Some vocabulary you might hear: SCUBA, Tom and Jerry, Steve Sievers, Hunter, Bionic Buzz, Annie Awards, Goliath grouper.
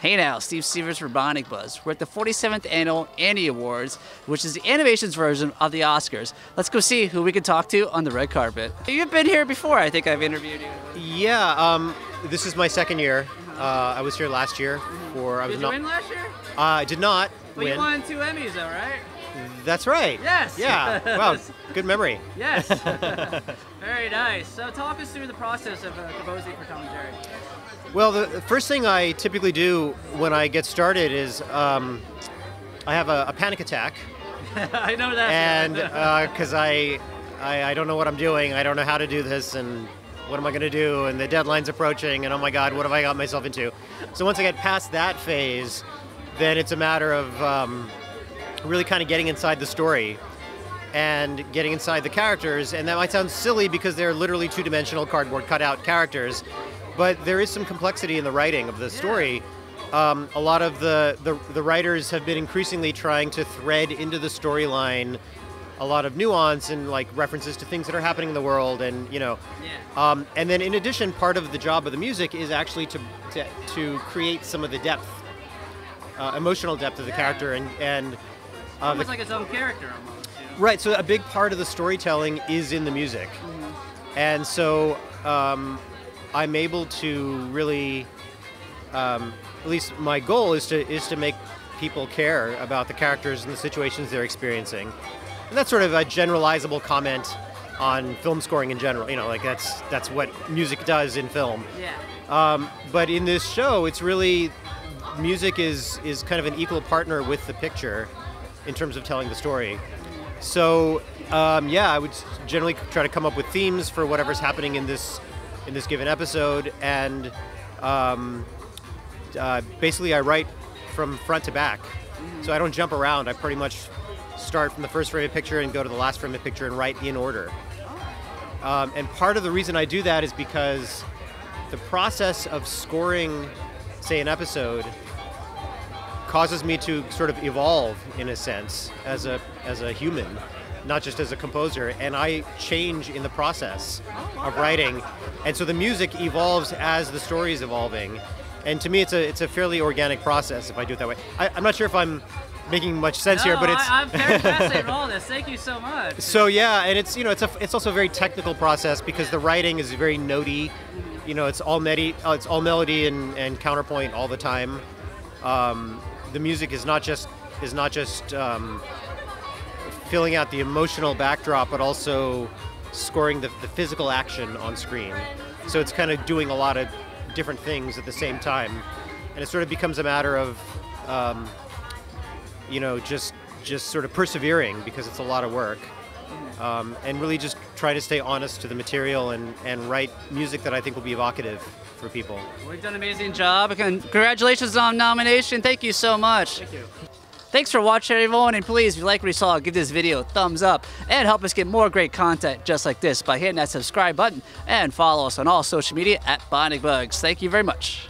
Hey now, Steve Sievers for Bionic Buzz. We're at the 47th Annual Annie Awards, which is the animation's version of the Oscars. Let's go see who we can talk to on the red carpet. You've been here before, I think I've interviewed you. Yeah, this is my second year. I was here last year. Did you win last year? I did not win. But you won 2 Emmys though, right? That's right. Yes. Yeah. Wow. Good memory. Yes. Very nice. So talk us through the process of composing for Tom and Jerry. Well, the first thing I typically do when I get started is I have a panic attack. I know that. And because I don't know what I'm doing. I don't know how to do this, and what am I going to do? And the deadline's approaching, and oh my God, what have I got myself into? So once I get past that phase, then it's a matter of really kind of getting inside the story and getting inside the characters. And that might sound silly because they're literally two-dimensional cardboard cutout characters, but there is some complexity in the writing of the story. A lot of the writers have been increasingly trying to thread into the storyline a lot of nuance and like references to things that are happening in the world, and you know. And then in addition, part of the job of the music is actually to create some of the depth, emotional depth of the character, and almost like its own character. Almost, too. Right. So a big part of the storytelling is in the music, and so I'm able to really, at least my goal is to make people care about the characters and the situations they're experiencing. And that's sort of a generalizable comment on film scoring in general. You know, like that's what music does in film. Yeah. But in this show, it's really music is kind of an equal partner with the picture in terms of telling the story. So yeah, I would generally try to come up with themes for whatever's happening in this given episode, and basically I write from front to back. So I don't jump around. I pretty much start from the first frame of picture and go to the last frame of picture and write in order. And part of the reason I do that is because the process of scoring, say, an episode causes me to sort of evolve, in a sense, as a human, not just as a composer, and I change in the process of writing. And so the music evolves as the story is evolving. And to me, it's a fairly organic process if I do it that way. I'm not sure if I'm making much sense here, but it's. I'm very fascinated with all this. Thank you so much. So yeah, and it's, you know, it's also a very technical process because the writing is very notey. You know, it's all melody and counterpoint all the time. The music is not just filling out the emotional backdrop, but also scoring the physical action on screen. So it's kind of doing a lot of different things at the same time, and it sort of becomes a matter of. You know, just sort of persevering because it's a lot of work, and really just try to stay honest to the material and write music that I think will be evocative for people. Well, you've done an amazing job. Congratulations on nomination. Thank you so much. Thank you. Thanks for watching, everyone, and please, if you like what you saw, give this video a thumbs up and help us get more great content just like this by hitting that subscribe button, and follow us on all social media at Bionic Buzz. Thank you very much.